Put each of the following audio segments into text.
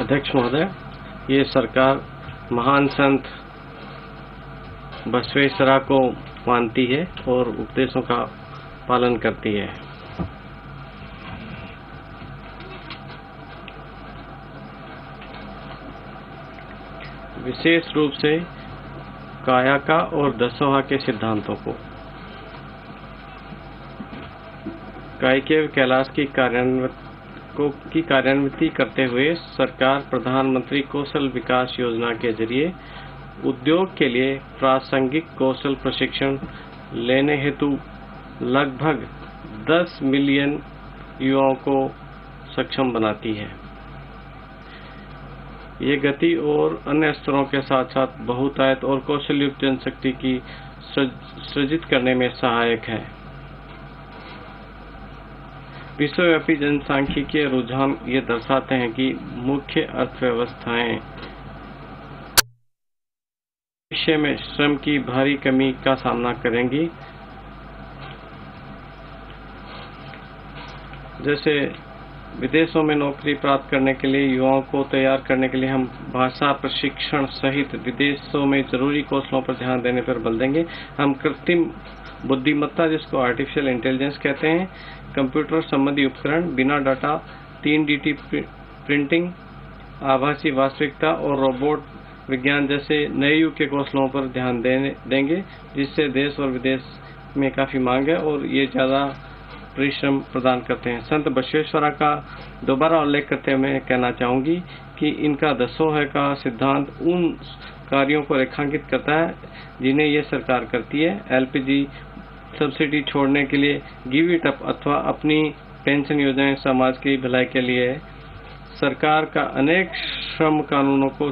अध्यक्ष महोदय, ये सरकार महान संत बसवेश्वर को मानती है और उपदेशों का पालन करती है। विशेष रूप से काया का और दसोहा के सिद्धांतों को कायिक कैलाश की कार्यान्विति करते हुए सरकार प्रधानमंत्री कौशल विकास योजना के जरिए उद्योग के लिए प्रासंगिक कौशल प्रशिक्षण लेने हेतु लगभग 10 मिलियन युवाओं को सक्षम बनाती है। ये गति और अन्य स्तरों के साथ साथ बहुतायत और कौशलयुक्त जनशक्ति की सृजित करने में सहायक है। विश्वव्यापी जनसांख्यिकीय रुझान ये दर्शाते हैं कि मुख्य अर्थव्यवस्थाएं भविष्य में श्रम की भारी कमी का सामना करेंगी, जैसे विदेशों में नौकरी प्राप्त करने के लिए युवाओं को तैयार करने के लिए हम भाषा प्रशिक्षण सहित विदेशों में जरूरी कौशलों पर ध्यान देने पर बल देंगे। हम कृत्रिम बुद्धिमत्ता, जिसको आर्टिफिशियल इंटेलिजेंस कहते हैं, कंप्यूटर संबंधी उपकरण, बिना डाटा, 3D प्रिंटिंग, आभासी वास्तविकता और रोबोट विज्ञान जैसे नए युग के कौशलों पर ध्यान देंगे, जिससे देश और विदेश में काफी मांग है और ये ज्यादा परिश्रम प्रदान करते हैं। संत बसवेश्वरा का दोबारा उल्लेख करते हुए मैं कहना चाहूंगी कि इनका दसोह का सिद्धांत उन कार्यों को रेखांकित करता है जिन्हें ये सरकार करती है। एलपीजी सब्सिडी छोड़ने के लिए गिव इट अप अथवा अपनी पेंशन योजनाएं समाज की भलाई के लिए है। सरकार का अनेक श्रम कानूनों को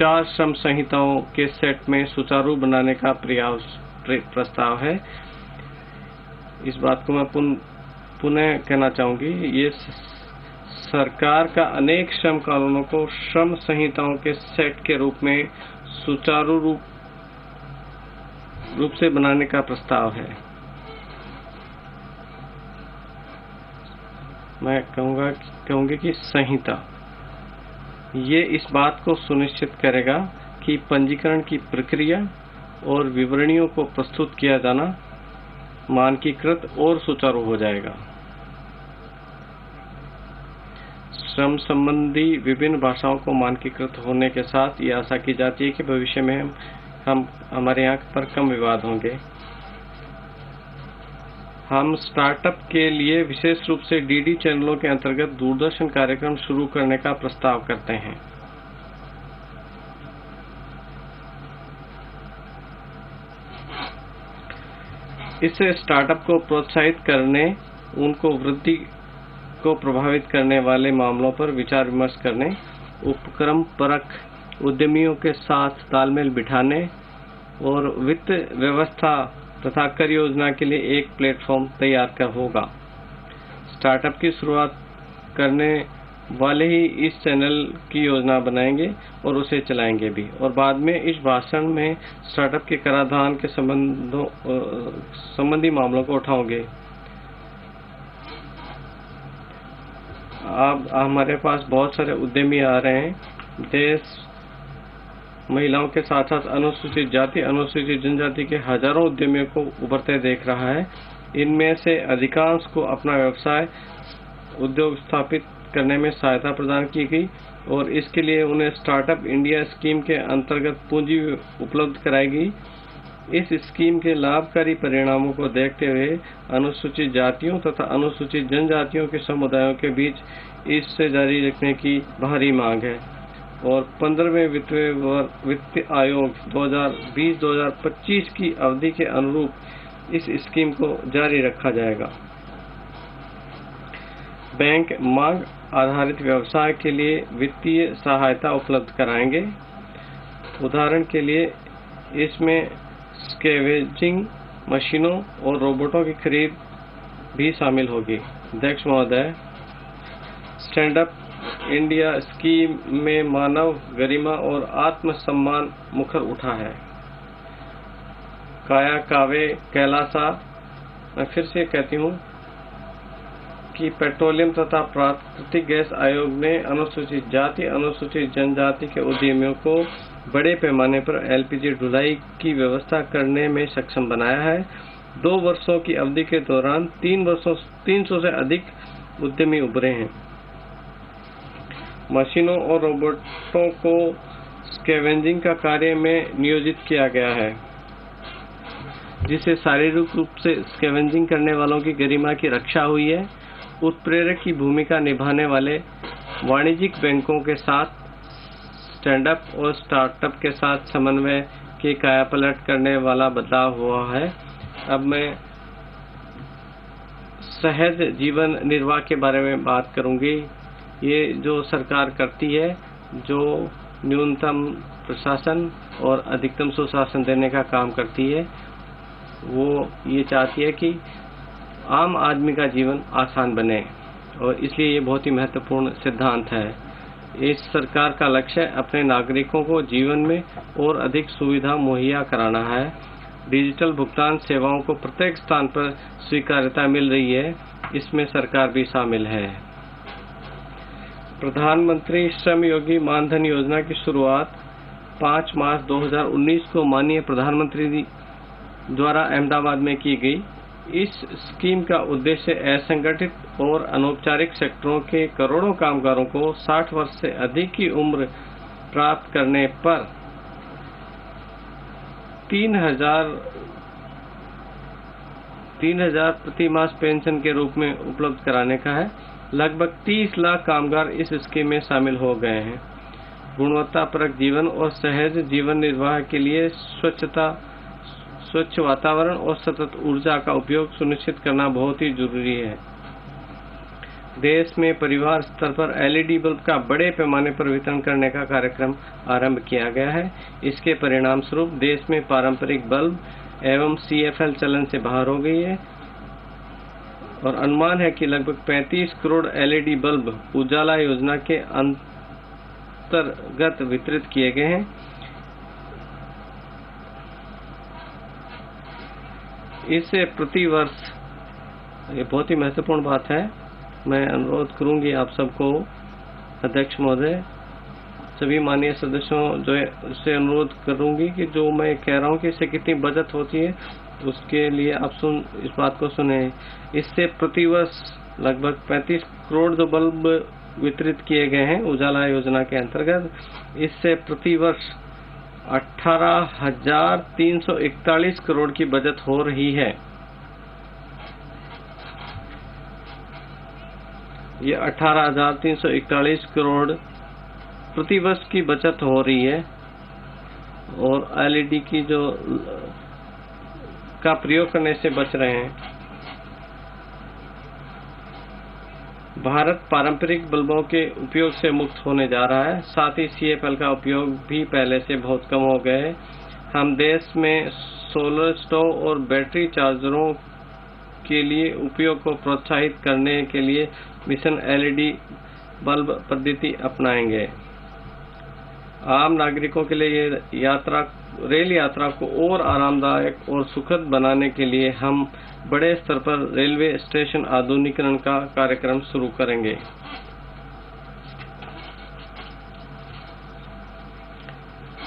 4 श्रम संहिताओं के सेट में सुचारू बनाने का प्रस्ताव है। इस बात को मैं पुनः कहना चाहूंगी, ये सरकार का अनेक श्रम कानूनों को श्रम संहिताओं के सेट के रूप में सुचारू रूप से बनाने का प्रस्ताव है। मैं कहूंगी कि संहिता ये इस बात को सुनिश्चित करेगा कि पंजीकरण की प्रक्रिया और विवरणियों को प्रस्तुत किया जाना मानकीकृत और सुचारू हो जाएगा। श्रम संबंधी विभिन्न भाषाओं को मानकीकृत होने के साथ ये आशा की जाती है कि भविष्य में हमारे यहाँ पर कम विवाद होंगे। हम स्टार्टअप के लिए विशेष रूप से डीडी चैनलों के अंतर्गत दूरदर्शन कार्यक्रम शुरू करने का प्रस्ताव करते हैं। इससे स्टार्टअप को प्रोत्साहित करने, उनको वृद्धि को प्रभावित करने वाले मामलों पर विचार विमर्श करने, उपक्रम परख उद्यमियों के साथ तालमेल बिठाने और वित्त व्यवस्था तथा कर योजना के लिए एक प्लेटफॉर्म तैयार कर होगा। स्टार्टअप की शुरुआत करने वाले ही इस चैनल की योजना बनाएंगे और उसे चलाएंगे भी, और बाद में इस भाषण में स्टार्टअप के कराधान के संबंधी मामलों को उठाओगे। अब हमारे पास बहुत सारे उद्यमी आ रहे हैं। देश महिलाओं के साथ साथ अनुसूचित जाति, अनुसूचित जनजाति के हजारों उद्यमियों को उभरते देख रहा है। इनमें से अधिकांश को अपना व्यवसाय उद्योग स्थापित करने में सहायता प्रदान की गई और इसके लिए उन्हें स्टार्टअप इंडिया स्कीम के अंतर्गत पूंजी उपलब्ध कराई गई। इस स्कीम के लाभकारी परिणामों को देखते हुए अनुसूचित जातियों तथा अनुसूचित जनजातियों के समुदायों के बीच इससे जारी रखने की भारी मांग है और 15वें वित्त आयोग 2020-2025 की अवधि के अनुरूप इस स्कीम को जारी रखा जाएगा। बैंक मांग आधारित व्यवसाय के लिए वित्तीय सहायता उपलब्ध कराएंगे। उदाहरण के लिए इसमें स्कैवेजिंग मशीनों और रोबोटों की खरीद भी शामिल होगी। अध्यक्ष महोदय, स्टैंड अप इंडिया स्कीम में मानव गरिमा और आत्मसम्मान मुखर उठा है। काया कावे कैलासा, मैं फिर से कहती हूँ कि पेट्रोलियम तथा प्राकृतिक गैस आयोग ने अनुसूचित जाति अनुसूचित जनजाति के उद्यमियों को बड़े पैमाने पर एलपीजी ढुलाई की व्यवस्था करने में सक्षम बनाया है। 2 वर्षों की अवधि के दौरान 300 से अधिक उद्यमी उभरे हैं। मशीनों और रोबोटों को स्कैवेंजिंग का कार्य में नियोजित किया गया है, जिससे शारीरिक रूप से स्कैवेंजिंग करने वालों की गरिमा की रक्षा हुई है। उत्प्रेरक की भूमिका निभाने वाले वाणिज्यिक बैंकों के साथ स्टैंड अप और स्टार्टअप के साथ समन्वय के कायापलट करने वाला बदलाव हुआ है। अब मैं सहज जीवन निर्वाह के बारे में बात करूंगी। ये जो सरकार करती है, जो न्यूनतम प्रशासन और अधिकतम सुशासन देने का काम करती है, वो ये चाहती है कि आम आदमी का जीवन आसान बने, और इसलिए ये बहुत ही महत्वपूर्ण सिद्धांत है। इस सरकार का लक्ष्य अपने नागरिकों को जीवन में और अधिक सुविधा मुहैया कराना है। डिजिटल भुगतान सेवाओं को प्रत्येक स्थान पर स्वीकार्यता मिल रही है, इसमें सरकार भी शामिल है। प्रधानमंत्री श्रम योगी मानधन योजना की शुरुआत 5 मार्च 2019 को माननीय प्रधानमंत्री द्वारा अहमदाबाद में की गई। इस स्कीम का उद्देश्य असंगठित और अनौपचारिक सेक्टरों के करोड़ों कामगारों को 60 वर्ष से अधिक की उम्र प्राप्त करने पर 3,000 प्रतिमास पेंशन के रूप में उपलब्ध कराने का है। लगभग 30 लाख कामगार इस स्कीम में शामिल हो गए हैं। गुणवत्तापरक जीवन और सहज जीवन निर्वाह के लिए स्वच्छ वातावरण और सतत ऊर्जा का उपयोग सुनिश्चित करना बहुत ही जरूरी है। देश में परिवार स्तर पर एलईडी बल्ब का बड़े पैमाने पर वितरण करने का कार्यक्रम आरंभ किया गया है। इसके परिणाम स्वरूप देश में पारंपरिक बल्ब एवं सीएफएल चलन से बाहर हो गई है, और अनुमान है कि लगभग 35 करोड़ एलईडी बल्ब उजाला योजना के अंतर्गत वितरित किए गए हैं। इससे प्रतिवर्ष, ये बहुत ही महत्वपूर्ण बात है, मैं अनुरोध करूंगी आप सबको, अध्यक्ष महोदय, सभी माननीय सदस्यों से अनुरोध करूंगी कि जो मैं कह रहा हूं कि इससे कितनी बचत होती है, उसके लिए आप इस बात को सुने। इससे प्रतिवर्ष लगभग 35 करोड़ जो बल्ब वितरित किए गए हैं उजाला योजना के अंतर्गत, इससे प्रतिवर्ष 18,341 करोड़ की बचत हो रही है। ये 18,341 करोड़ प्रतिवर्ष की बचत हो रही है, और एलईडी की जो का प्रयोग करने से बच रहे हैं। भारत पारंपरिक बल्बों के उपयोग से मुक्त होने जा रहा है, साथ ही सीएफएल का उपयोग भी पहले से बहुत कम हो गया है। हम देश में सोलर स्टोव और बैटरी चार्जरों के लिए उपयोग को प्रोत्साहित करने के लिए मिशन एलईडी बल्ब पद्धति अपनाएंगे। आम नागरिकों के लिए रेल यात्रा को और आरामदायक और सुखद बनाने के लिए हम बड़े स्तर पर रेलवे स्टेशन आधुनिकीकरण का कार्यक्रम शुरू करेंगे।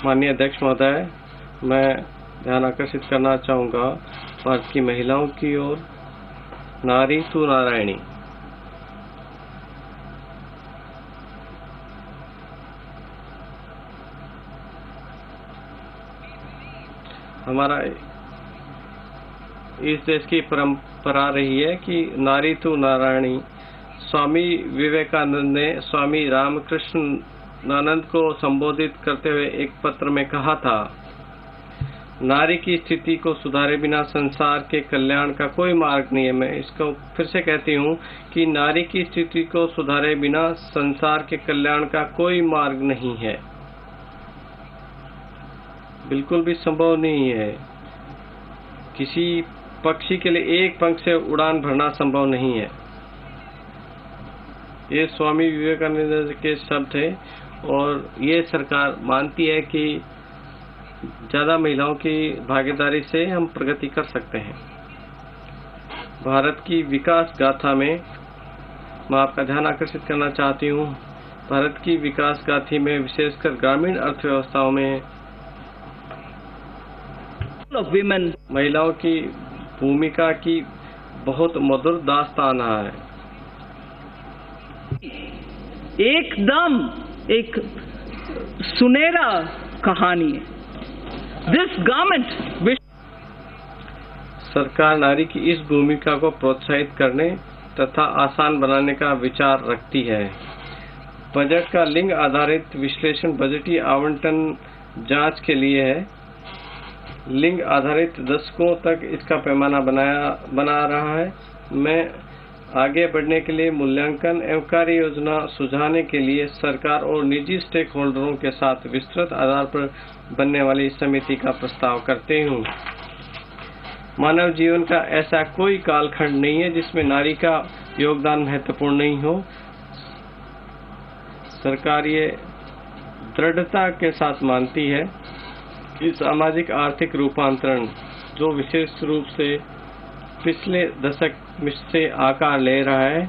माननीय अध्यक्ष महोदय, मैं ध्यान आकर्षित करना चाहूँगा भारत की महिलाओं की ओर। नारी तू नारायणी, हमारा इस देश की परंपरा रही है कि नारी तू नारायणी। स्वामी विवेकानंद ने स्वामी रामकृष्णानंद को संबोधित करते हुए एक पत्र में कहा था, नारी की स्थिति को सुधारे बिना संसार के कल्याण का कोई मार्ग नहीं है। मैं इसको फिर से कहती हूँ कि नारी की स्थिति को सुधारे बिना संसार के कल्याण का कोई मार्ग नहीं है, बिल्कुल भी संभव नहीं है। किसी पक्षी के लिए एक पंख से उड़ान भरना संभव नहीं है। ये स्वामी विवेकानंद के शब्द है, और ये सरकार मानती है कि ज़्यादा महिलाओं की भागीदारी से हम प्रगति कर सकते हैं। भारत की विकास गाथा में मैं आपका ध्यान आकर्षित करना चाहती हूँ भारत की विकास गाथी में, विशेषकर ग्रामीण अर्थव्यवस्थाओं में महिलाओं की भूमिका की बहुत मधुर दास्तान है। एकदम एक सुनहरा कहानी है। दिस गवर्नमेंट सरकार नारी की इस भूमिका को प्रोत्साहित करने तथा आसान बनाने का विचार रखती है। बजट का लिंग आधारित विश्लेषण बजटीय आवंटन जांच के लिए है। लिंग आधारित दशकों तक इसका पैमाना बना रहा है। मैं आगे बढ़ने के लिए मूल्यांकन एवं कार्य योजना सुझाने के लिए सरकार और निजी स्टेक होल्डरों के साथ विस्तृत आधार पर बनने वाली इस समिति का प्रस्ताव करते हूँ। मानव जीवन का ऐसा कोई कालखंड नहीं है जिसमें नारी का योगदान महत्वपूर्ण नहीं हो। सरकार ये दृढ़ता के साथ मानती है कि सामाजिक आर्थिक रूपांतरण, जो विशेष रूप से पिछले दशक से आकार ले रहा है,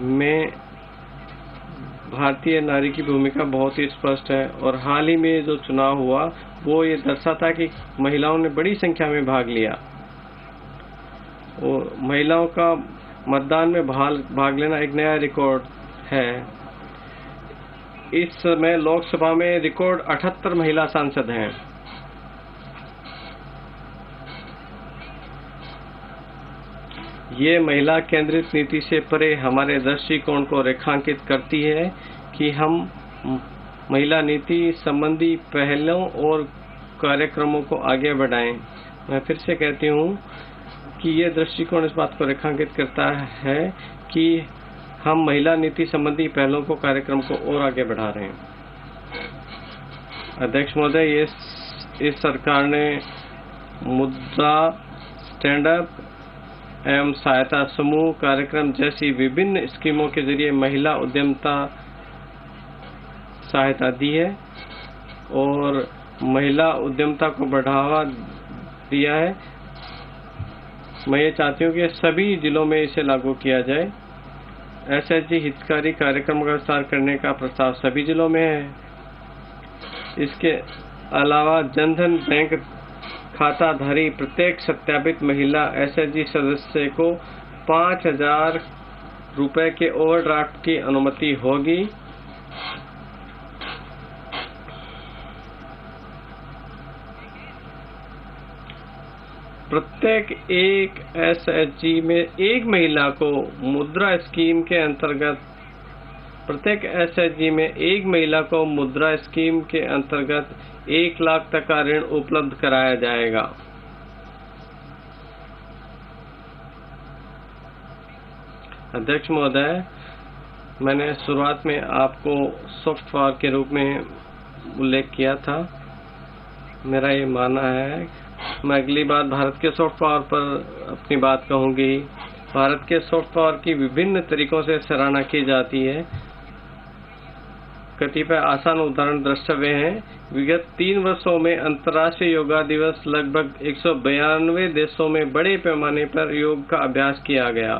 में भारतीय नारी की भूमिका बहुत ही स्पष्ट है। और हाल ही में जो चुनाव हुआ वो ये दर्शाता कि महिलाओं ने बड़ी संख्या में भाग लिया और महिलाओं का मतदान में भाग लेना एक नया रिकॉर्ड है। इस समय लोकसभा में रिकॉर्ड 78 महिला सांसद हैं। ये महिला केंद्रित नीति से परे हमारे दृष्टिकोण को रेखांकित करती है कि हम महिला नीति संबंधी पहलों और कार्यक्रमों को आगे बढ़ाएं। मैं फिर से कहती हूँ कि ये दृष्टिकोण इस बात को रेखांकित करता है कि हम महिला नीति संबंधी पहलों को कार्यक्रम को और आगे बढ़ा रहे हैं। अध्यक्ष महोदय, इस सरकार ने मुद्रा, स्टैंड अप एवं सहायता समूह कार्यक्रम जैसी विभिन्न स्कीमों के जरिए महिला उद्यमिता सहायता दी है और महिला उद्यमिता को बढ़ावा दिया है। मैं ये चाहती हूँ कि सभी जिलों में इसे लागू किया जाए। एसएचजी हितकारी कार्यक्रम का विस्तार करने का प्रस्ताव सभी जिलों में है। इसके अलावा जनधन बैंक खाताधारी प्रत्येक सत्यापित महिला एसएचजी सदस्य को 5,000 रुपए के ओवरड्राफ्ट की अनुमति होगी। प्रत्येक एक एसएचजी में एक महिला को मुद्रा स्कीम के अंतर्गत ₹1 लाख तक का ऋण उपलब्ध कराया जाएगा। अध्यक्ष महोदय, मैंने शुरुआत में आपको सॉफ्ट पावर के रूप में उल्लेख किया था। मेरा ये मानना है मैं अगली बार भारत के सॉफ्ट पावर पर अपनी बात कहूंगी। भारत के सॉफ्ट पावर की विभिन्न तरीकों से सराहना की जाती है। कतिपय आसान उदाहरण दृष्टव्य हैं। विगत 3 वर्षों में अंतर्राष्ट्रीय योगा दिवस लगभग 192 देशों में बड़े पैमाने पर योग का अभ्यास किया गया।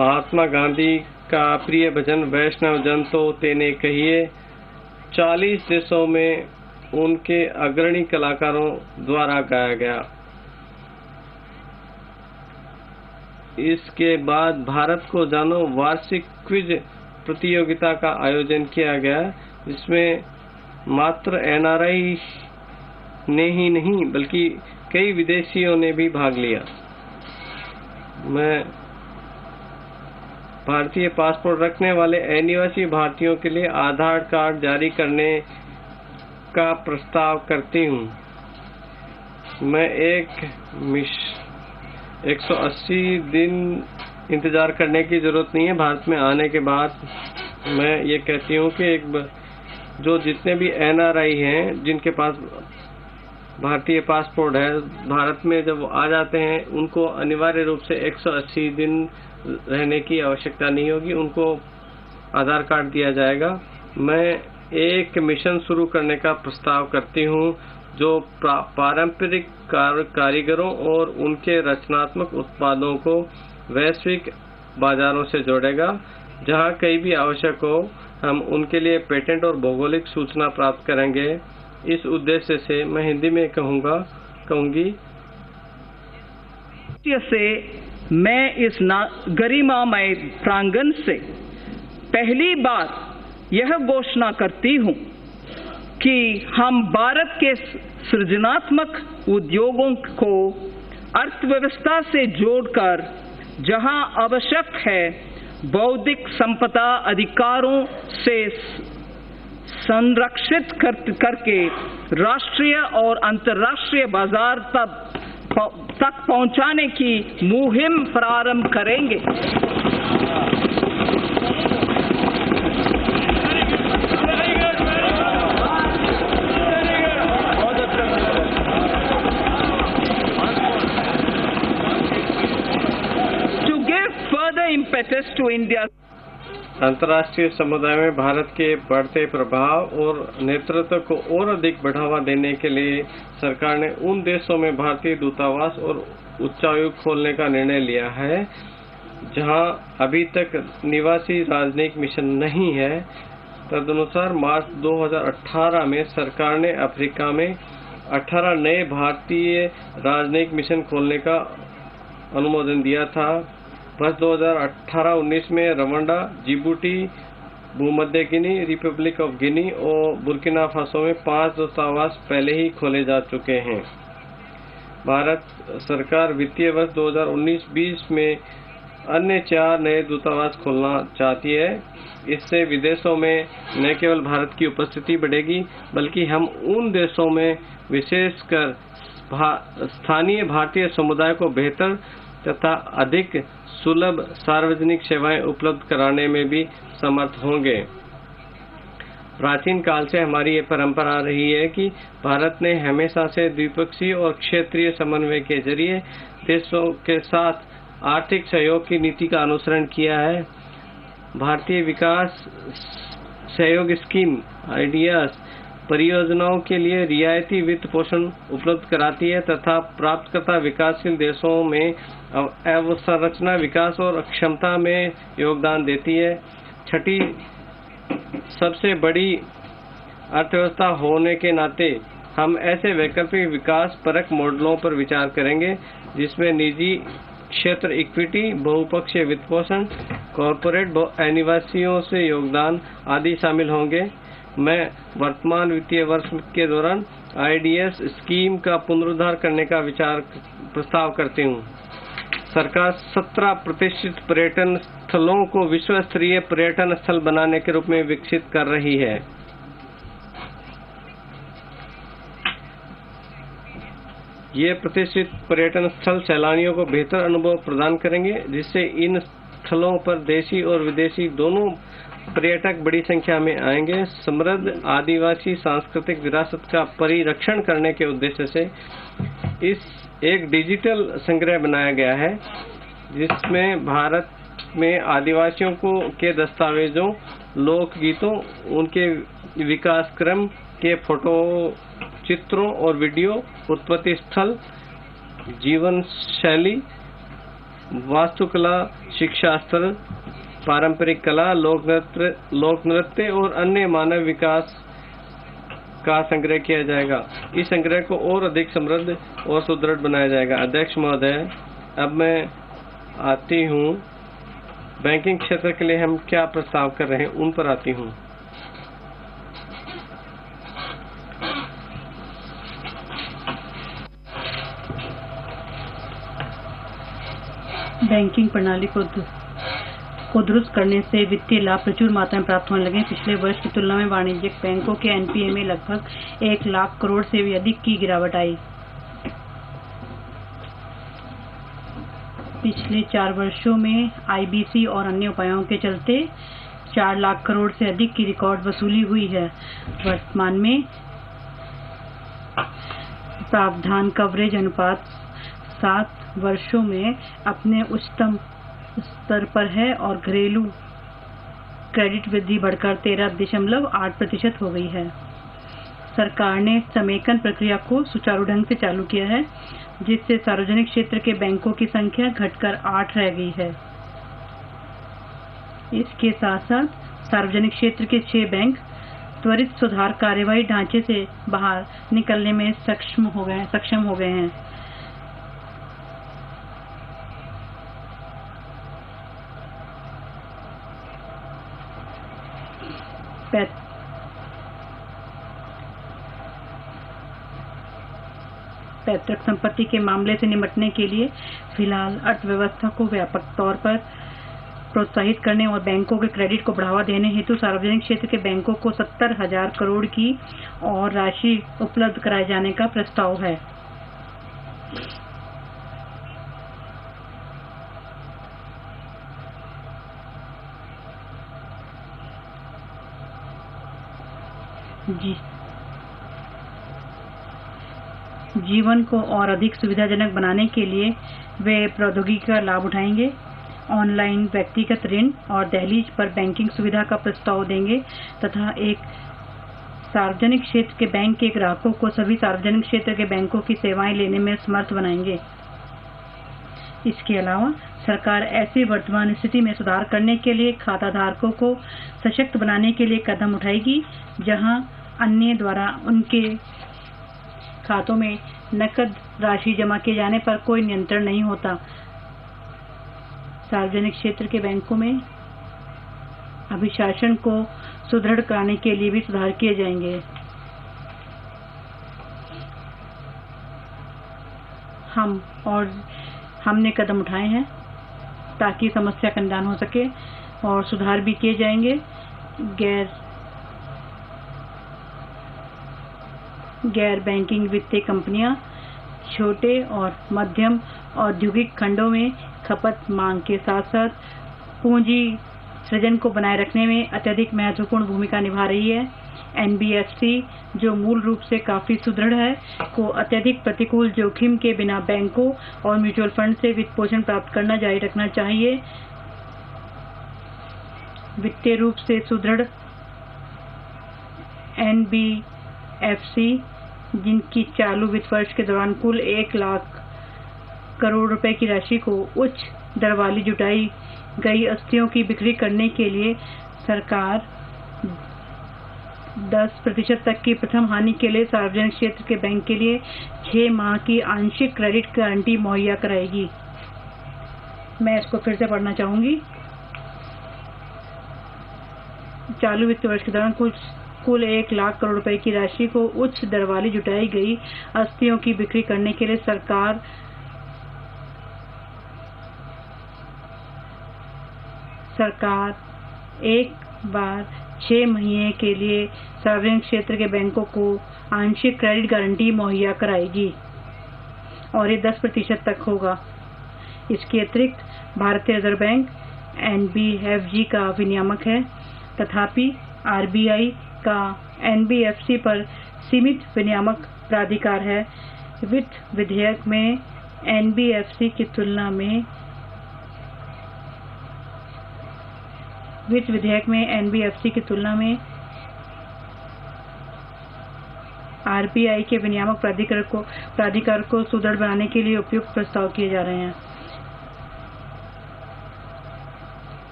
महात्मा गांधी का प्रिय भजन वैष्णव जन तो तेने कहिए 40 देशों में उनके अग्रणी कलाकारों द्वारा गाया गया। इसके बाद भारत को जानो वार्षिक क्विज प्रतियोगिता का आयोजन किया गया, जिसमें मात्र एनआरआई ने ही नहीं बल्कि कई विदेशियों ने भी भाग लिया। मैं भारतीय पासपोर्ट रखने वाले अनिवासी भारतीयों के लिए आधार कार्ड जारी करने का प्रस्ताव करती हूं। मैं 180 दिन इंतजार करने की जरूरत नहीं है। भारत में आने के बाद मैं ये कहती हूँ कि जो जितने भी एनआरआई हैं जिनके पास भारतीय पासपोर्ट है, भारत में जब आ जाते हैं उनको अनिवार्य रूप से 180 दिन रहने की आवश्यकता नहीं होगी। उनको आधार कार्ड दिया जाएगा। मैं एक मिशन शुरू करने का प्रस्ताव करती हूँ जो पारंपरिक कारीगरों और उनके रचनात्मक उत्पादों को वैश्विक बाजारों से जोड़ेगा। जहां कहीं भी आवश्यक हो हम उनके लिए पेटेंट और भौगोलिक सूचना प्राप्त करेंगे। इस उद्देश्य से मैं हिंदी में कहूंगी से मैं इस गरिमामय प्रांगण से पहली बार यह घोषणा करती हूं कि हम भारत के सृजनात्मक उद्योगों को अर्थव्यवस्था से जोड़कर जहां आवश्यक है बौद्धिक संपदा अधिकारों से संरक्षित करके राष्ट्रीय और अंतर्राष्ट्रीय बाजार तक पहुंचाने की मुहिम प्रारंभ करेंगे। To give further impetus to India. अंतर्राष्ट्रीय समुदाय में भारत के बढ़ते प्रभाव और नेतृत्व को और अधिक बढ़ावा देने के लिए सरकार ने उन देशों में भारतीय दूतावास और उच्चायोग खोलने का निर्णय लिया है जहां अभी तक निवासी राजनयिक मिशन नहीं है। तदनुसार मार्च 2018 में सरकार ने अफ्रीका में 18 नए भारतीय राजनयिक मिशन खोलने का अनुमोदन दिया था। वर्ष 2018-19 में रवांडा, जिबूटी, भूमध्य गिनी, रिपब्लिक ऑफ गिनी और बुर्किना फासो में 5 दूतावास पहले ही खोले जा चुके हैं। भारत सरकार वित्तीय वर्ष 2019-20 में अन्य 4 नए दूतावास खोलना चाहती है। इससे विदेशों में न केवल भारत की उपस्थिति बढ़ेगी बल्कि हम उन देशों में विशेषकर स्थानीय भारतीय समुदाय को बेहतर तथा अधिक सुलभ सार्वजनिक सेवाएं उपलब्ध कराने में भी समर्थ होंगे। प्राचीन काल से हमारी ये परंपरा रही है कि भारत ने हमेशा से द्विपक्षीय और क्षेत्रीय समन्वय के जरिए देशों के साथ आर्थिक सहयोग की नीति का अनुसरण किया है। भारतीय विकास सहयोग स्कीम आइडियाज परियोजनाओं के लिए रियायती वित्त पोषण उपलब्ध कराती है तथा प्राप्तकर्ता विकासशील देशों में अवसंरचना विकास और अक्षमता में योगदान देती है। छठी सबसे बड़ी अर्थव्यवस्था होने के नाते हम ऐसे वैकल्पिक विकास परक मॉडलों पर विचार करेंगे जिसमें निजी क्षेत्र इक्विटी, बहुपक्षीय वित्त पोषण, कॉरपोरेट निवासियों से योगदान आदि शामिल होंगे। मैं वर्तमान वित्तीय वर्ष के दौरान आईडीएस स्कीम का पुनरुद्धार करने का प्रस्ताव करती हूँ। सरकार 17 प्रतिशत पर्यटन स्थलों को विश्व स्तरीय पर्यटन स्थल बनाने के रूप में विकसित कर रही है। ये प्रतिष्ठित पर्यटन स्थल सैलानियों को बेहतर अनुभव प्रदान करेंगे जिससे इन स्थलों पर देशी और विदेशी दोनों पर्यटक बड़ी संख्या में आएंगे। समृद्ध आदिवासी सांस्कृतिक विरासत का परिरक्षण करने के उद्देश्य से इस एक डिजिटल संग्रह बनाया गया है जिसमें भारत में आदिवासियों को के दस्तावेजों, लोकगीतों, उनके विकास क्रम के फोटो चित्रों और वीडियो, उत्पत्ति स्थल, जीवन शैली, वास्तुकला, शिक्षा स्थल, पारंपरिक कला, लोक नृत्य और अन्य मानव विकास का संग्रह किया जाएगा। इस संग्रह को और अधिक समृद्ध और सुदृढ़ बनाया जाएगा। अध्यक्ष महोदय, अब मैं आती हूँ बैंकिंग क्षेत्र के लिए हम क्या प्रस्ताव कर रहे हैं उन पर आती हूँ। बैंकिंग प्रणाली को दुरुस्त करने से वित्तीय लाभ प्रचुर मात्रा में प्राप्त होने लगे। पिछले वर्ष की तुलना में वाणिज्यिक बैंकों के एनपीए में लगभग 1 लाख करोड़ से भी अधिक की गिरावट आई। पिछले 4 वर्षों में आईबीसी और अन्य उपायों के चलते 4 लाख करोड़ से अधिक की रिकॉर्ड वसूली हुई है। वर्तमान में प्रावधान कवरेज अनुपात 7 वर्षों में अपने उच्चतम स्तर पर है और घरेलू क्रेडिट वृद्धि बढ़कर 13.8% हो गई है। सरकार ने समेकन प्रक्रिया को सुचारू ढंग से चालू किया है, जिससे सार्वजनिक क्षेत्र के बैंकों की संख्या घटकर 8 रह गई है। इसके साथ साथ सार्वजनिक क्षेत्र के 6 बैंक त्वरित सुधार कार्यवाही ढांचे से बाहर निकलने में सक्षम हो गए हैं। पैतृक संपत्ति के मामले से निपटने के लिए फिलहाल अर्थव्यवस्था को व्यापक तौर पर प्रोत्साहित करने और बैंकों के क्रेडिट को बढ़ावा देने हेतु सार्वजनिक क्षेत्र के बैंकों को 70,000 करोड़ की और राशि उपलब्ध कराए जाने का प्रस्ताव है। जीवन को और अधिक सुविधाजनक बनाने के लिए वे प्रौद्योगिकी का लाभ उठाएंगे, ऑनलाइन व्यक्तिगत ऋण और दहलीज पर बैंकिंग सुविधा का प्रस्ताव देंगे तथा एक सार्वजनिक क्षेत्र के बैंक के ग्राहकों को सभी सार्वजनिक क्षेत्र के बैंकों की सेवाएं लेने में समर्थ बनाएंगे। इसके अलावा सरकार ऐसी वर्तमान स्थिति में सुधार करने के लिए खाता धारकों को सशक्त बनाने के लिए कदम उठाएगी, जहां अन्य द्वारा उनके खातों में नकद राशि जमा किए जाने पर कोई नियंत्रण नहीं होता। सार्वजनिक क्षेत्र के बैंकों में अभिशासन को सुदृढ़ कराने के लिए भी सुधार किए जाएंगे। हमने कदम उठाए हैं ताकि समस्या का निदान हो सके और सुधार भी किए जाएंगे। गैर बैंकिंग वित्तीय कंपनियां छोटे और मध्यम औद्योगिक खंडों में खपत मांग के साथ साथ पूंजी सृजन को बनाए रखने में अत्यधिक महत्वपूर्ण भूमिका निभा रही है। एनबीएफसी जो मूल रूप से काफी सुदृढ़ है, को अत्यधिक प्रतिकूल जोखिम के बिना बैंकों और म्यूचुअल फंड से वित्त पोषण प्राप्त करना जारी रखना चाहिए। वित्तीय रूप से सुदृढ़ एनबीएफसी जिनकी चालू वित्त वर्ष के दौरान कुल 1,00,000 करोड़ रुपए की राशि को उच्च दर वाली जुटाई गई अस्थियों की बिक्री करने के लिए सरकार 10% तक की प्रथम हानि के लिए सार्वजनिक क्षेत्र के बैंक के लिए 6 माह की आंशिक क्रेडिट गारंटी मुहैया कराएगी। मैं इसको फिर से पढ़ना चाहूंगी। चालू वित्त वर्ष के दौरान कुल 1,00,000 करोड़ रुपए की राशि को उच्च दर वाली जुटाई गई अस्थियों की बिक्री करने के लिए सरकार 1 बार 6 महीने के लिए सार्वजनिक क्षेत्र के बैंकों को आंशिक क्रेडिट गारंटी मुहैया कराएगी और ये 10% तक होगा। इसके अतिरिक्त भारतीय रिजर्व बैंक एनबीएफजी का विनियामक है, तथापि आरबीआई का एनबीएफसी पर सीमित विनियामक प्राधिकार है। वित्त विधेयक में एनबीएफसी की तुलना में आरबीआई के विनियामक प्राधिकार को सुदृढ़ बनाने के लिए उपयुक्त प्रस्ताव किए जा रहे हैं।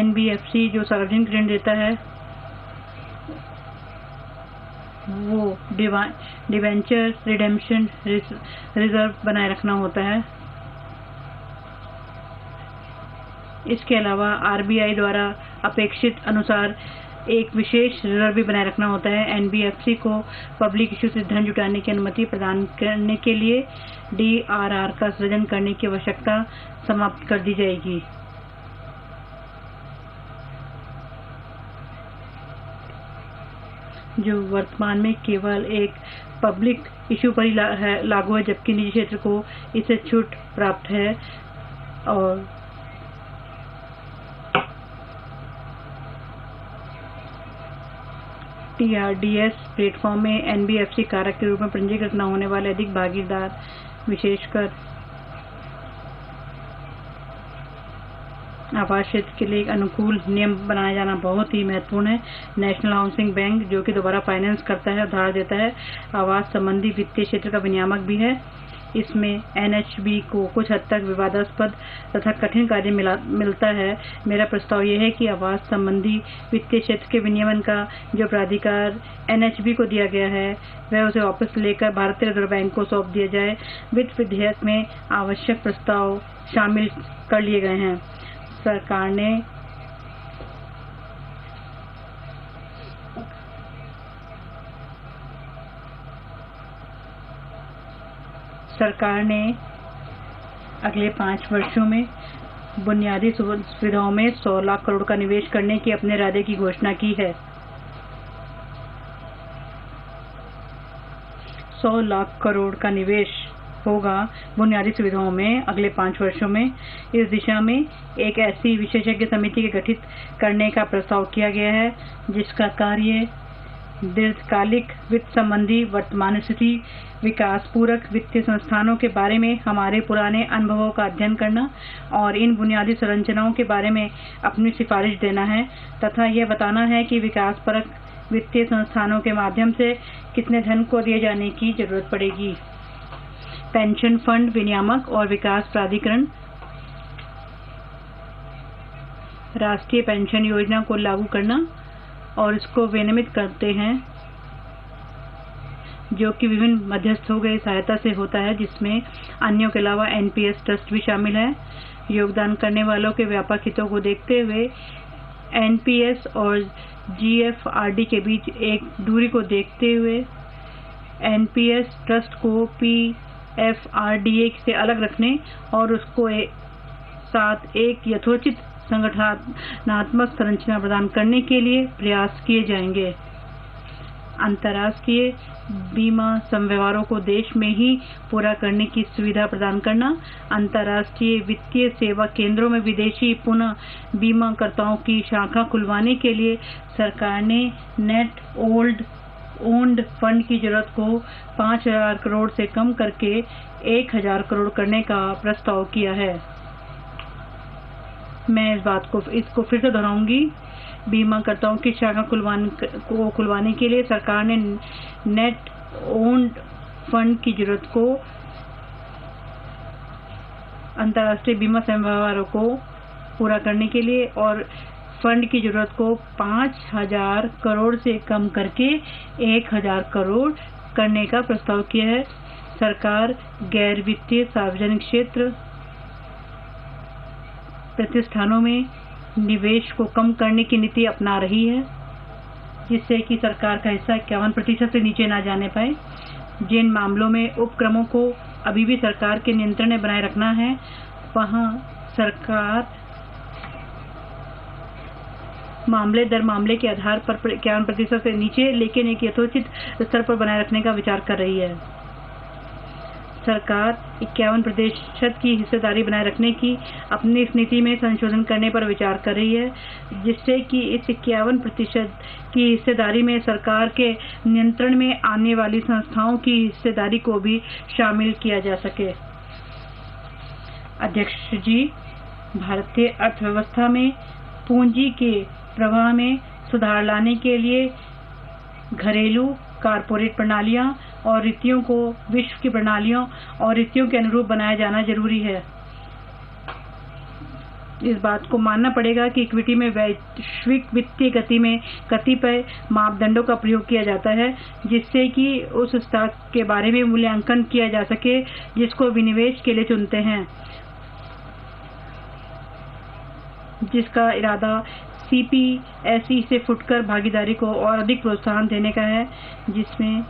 एनबीएफसी जो सार्वजनिक ऋण देता है वो डिवेंचर रिडेम्पशन रिजर्व बनाए रखना होता है। इसके अलावा आरबीआई द्वारा अपेक्षित अनुसार एक विशेष रिजर्व भी बनाए रखना होता है। एनबीएफसी को पब्लिक इश्यू से धन जुटाने की अनुमति प्रदान करने के लिए डीआरआर का सृजन करने की आवश्यकता समाप्त कर दी जाएगी। जो वर्तमान में केवल एक पब्लिक इश्यू पर ही लागू है, जबकि निजी क्षेत्र को इससे छूट प्राप्त है और TRDS प्लेटफॉर्म में एनबीएफसी कारक के रूप में पंजीकृत न होने वाले अधिक भागीदार, विशेषकर आवास क्षेत्र के लिए एक अनुकूल नियम बनाया जाना बहुत ही महत्वपूर्ण है। नेशनल हाउसिंग बैंक जो कि दोबारा फाइनेंस करता है, उधार देता है, आवास संबंधी वित्तीय क्षेत्र का विनियामक भी है। इसमें एनएचबी को कुछ हद तक विवादास्पद तथा कठिन कार्य मिलता है। मेरा प्रस्ताव यह है कि आवास संबंधी वित्तीय क्षेत्र के विनियमन का जो प्राधिकार एनएचबी को दिया गया है वह उसे वापस लेकर भारतीय रिजर्व बैंक को सौंप दिया जाए। वित्त विधेयक में आवश्यक प्रस्ताव शामिल कर लिए गए हैं। सरकार ने अगले 5 वर्षों में बुनियादी सुविधाओं में 100 लाख करोड़ का निवेश करने के अपने इरादे की घोषणा की है। 100 लाख करोड़ का निवेश होगा बुनियादी सुविधाओं में अगले 5 वर्षों में। इस दिशा में एक ऐसी विशेषज्ञ समिति के गठित करने का प्रस्ताव किया गया है जिसका कार्य दीर्घकालिक वित्त संबंधी वर्तमान स्थिति, विकास पूरक वित्तीय संस्थानों के बारे में हमारे पुराने अनुभवों का अध्ययन करना और इन बुनियादी संरचनाओं के बारे में अपनी सिफारिश देना है तथा यह बताना है कि विकास परक वित्तीय संस्थानों के माध्यम से कितने धन को दिए जाने की जरूरत पड़ेगी। पेंशन फंड विनियामक और विकास प्राधिकरण राष्ट्रीय पेंशन योजना को लागू करना और इसको विनियमित करते हैं जो कि विभिन्न मध्यस्थों की सहायता से होता है जिसमें अन्यों के अलावा एनपीएस ट्रस्ट भी शामिल है। योगदान करने वालों के व्यापक हितों को देखते हुए एनपीएस और जीएफआरडी के बीच एक दूरी को देखते हुए एनपीएस ट्रस्ट को पीएफआरडीए से अलग रखने और उसको साथ एक यथोचित संगठनात्मक संरचना प्रदान करने के लिए प्रयास किए जाएंगे। अंतर्राष्ट्रीय बीमा समव्यवहारों को देश में ही पूरा करने की सुविधा प्रदान करना, अंतर्राष्ट्रीय वित्तीय सेवा केंद्रों में विदेशी पुनः बीमाकर्ताओं की शाखा खुलवाने के लिए सरकार ने नेट ओन्ड फंड की जरूरत को 5,000 करोड़ से कम करके 1,000 करोड़ करने का प्रस्ताव किया है। मैं इस बात को फिर से दोहराऊंगी। बीमाकर्ताओं की शाखा खुलवाने के लिए सरकार ने नेट ओन्ड फंड की जरूरत को अंतर्राष्ट्रीय बीमा समव्यवहारों को पूरा करने के लिए और फंड की जरूरत को 5,000 करोड़ से कम करके 1,000 करोड़ करने का प्रस्ताव किया है। सरकार गैर वित्तीय सार्वजनिक क्षेत्र प्रतिष्ठानों में निवेश को कम करने की नीति अपना रही है जिससे कि सरकार का हिस्सा 51% से नीचे ना जाने पाए। जिन मामलों में उपक्रमों को अभी भी सरकार के नियंत्रण में बनाए रखना है वहां सरकार मामले दर मामले के आधार पर 51% से नीचे लेकिन एक यथोचित स्तर पर बनाए रखने का विचार कर रही है। सरकार 51% की हिस्सेदारी बनाए रखने की अपनी इस नीति में संशोधन करने पर विचार कर रही है जिससे कि इस 51% की हिस्सेदारी में सरकार के नियंत्रण में आने वाली संस्थाओं की हिस्सेदारी को भी शामिल किया जा सके। अध्यक्ष जी, भारतीय अर्थव्यवस्था में पूंजी के प्रवाह में सुधार लाने के लिए घरेलू कारपोरेट प्रणालियां और रीतियों को विश्व की प्रणालियों और रीतियों के अनुरूप बनाया जाना जरूरी है। इस बात को मानना पड़ेगा कि इक्विटी में वैश्विक वित्तीय गति में कतिपय मापदंडों का प्रयोग किया जाता है जिससे कि उस स्टॉक के बारे में मूल्यांकन किया जा सके जिसको विनिवेश के लिए चुनते हैं, जिसका इरादा सीपीएसई से फुटकर भागीदारी को और अधिक प्रोत्साहन देने का है जिसमें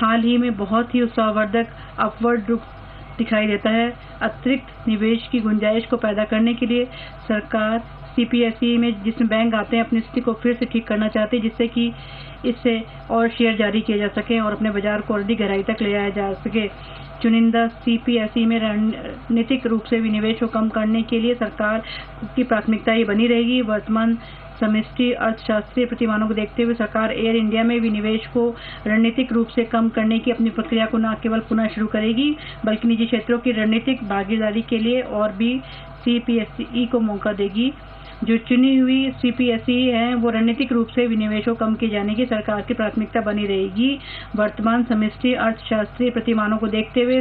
हाल ही में बहुत ही उत्साहवर्धक अपवर्ड रुख दिखाई देता है। अतिरिक्त निवेश की गुंजाइश को पैदा करने के लिए सरकार सीपीएसई में जिसमें बैंक आते हैं अपनी स्थिति को फिर से ठीक करना चाहती है जिससे कि इससे और शेयर जारी किए जा सकें और अपने बाजार को अधिक गहराई तक ले आया जा सके। चुनिंदा सीपीएसई में रणनीतिक रूप से विनिवेश को कम करने के लिए सरकार की प्राथमिकता ये बनी रहेगी। वर्तमान समष्टि अर्थशास्त्रीय प्रतिमानों को देखते हुए सरकार एयर इंडिया में विनिवेश को रणनीतिक रूप से कम करने की अपनी प्रक्रिया को न केवल पुनः शुरू करेगी बल्कि निजी क्षेत्रों की रणनीतिक भागीदारी के लिए और भी सीपीएसई को मौका देगी। जो चुनी हुई सीपीएसई है वो रणनीतिक रूप से विनिवेश को कम किए जाने की सरकार की प्राथमिकता बनी रहेगी। वर्तमान समष्टि अर्थशास्त्रीय प्रतिमानों को देखते हुए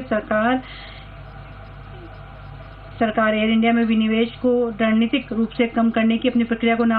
सरकार एयर इंडिया में विनिवेश को रणनीतिक रूप से कम करने की अपनी प्रक्रिया को